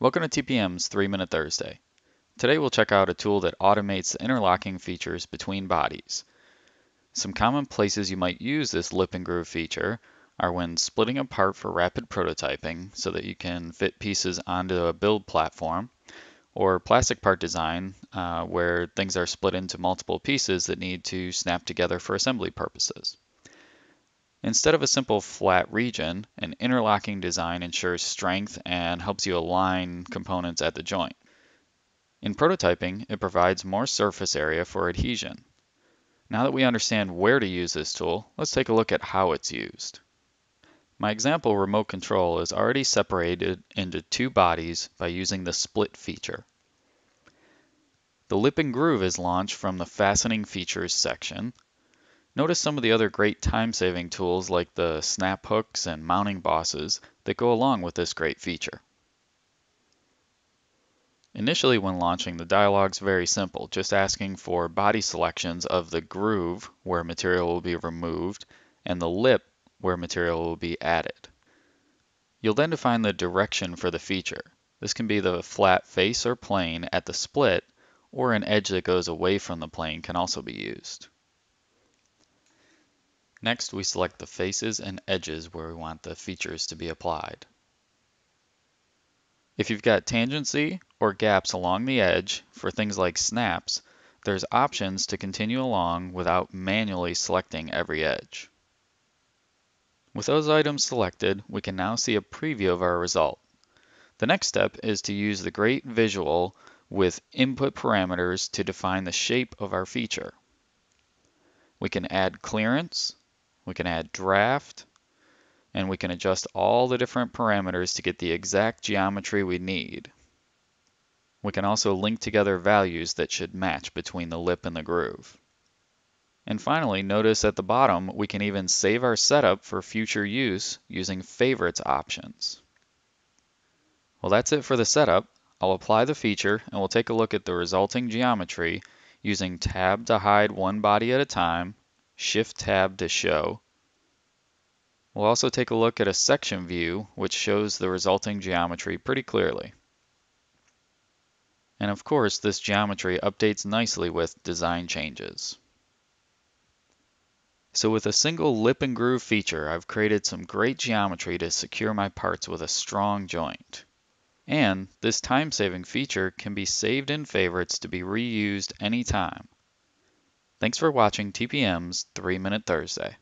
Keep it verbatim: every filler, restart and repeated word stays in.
Welcome to T P M's three minute Thursday. Today we'll check out a tool that automates the interlocking features between bodies. Some common places you might use this lip and groove feature are when splitting apart for rapid prototyping so that you can fit pieces onto a build platform, or plastic part design uh, where things are split into multiple pieces that need to snap together for assembly purposes. Instead of a simple flat region, an interlocking design ensures strength and helps you align components at the joint. In prototyping, it provides more surface area for adhesion. Now that we understand where to use this tool, let's take a look at how it's used. My example remote control is already separated into two bodies by using the split feature. The lip and groove is launched from the fastening features section. Notice some of the other great time-saving tools like the snap hooks and mounting bosses that go along with this great feature. Initially, when launching, the dialog's very simple, just asking for body selections of the groove where material will be removed and the lip where material will be added. You'll then define the direction for the feature. This can be the flat face or plane at the split, or an edge that goes away from the plane can also be used. Next, we select the faces and edges where we want the features to be applied. If you've got tangency or gaps along the edge for things like snaps, there's options to continue along without manually selecting every edge. With those items selected, we can now see a preview of our result. The next step is to use the great visual with input parameters to define the shape of our feature. We can add clearance, we can add draft, and we can adjust all the different parameters to get the exact geometry we need. We can also link together values that should match between the lip and the groove. And finally, notice at the bottom, we can even save our setup for future use using favorites options. Well, that's it for the setup. I'll apply the feature and we'll take a look at the resulting geometry using Tab to hide one body at a time, Shift-Tab to show. We'll also take a look at a section view, which shows the resulting geometry pretty clearly. And of course, this geometry updates nicely with design changes. So with a single lip and groove feature, I've created some great geometry to secure my parts with a strong joint. And this time-saving feature can be saved in favorites to be reused anytime. Thanks for watching T P M's three minute Thursday.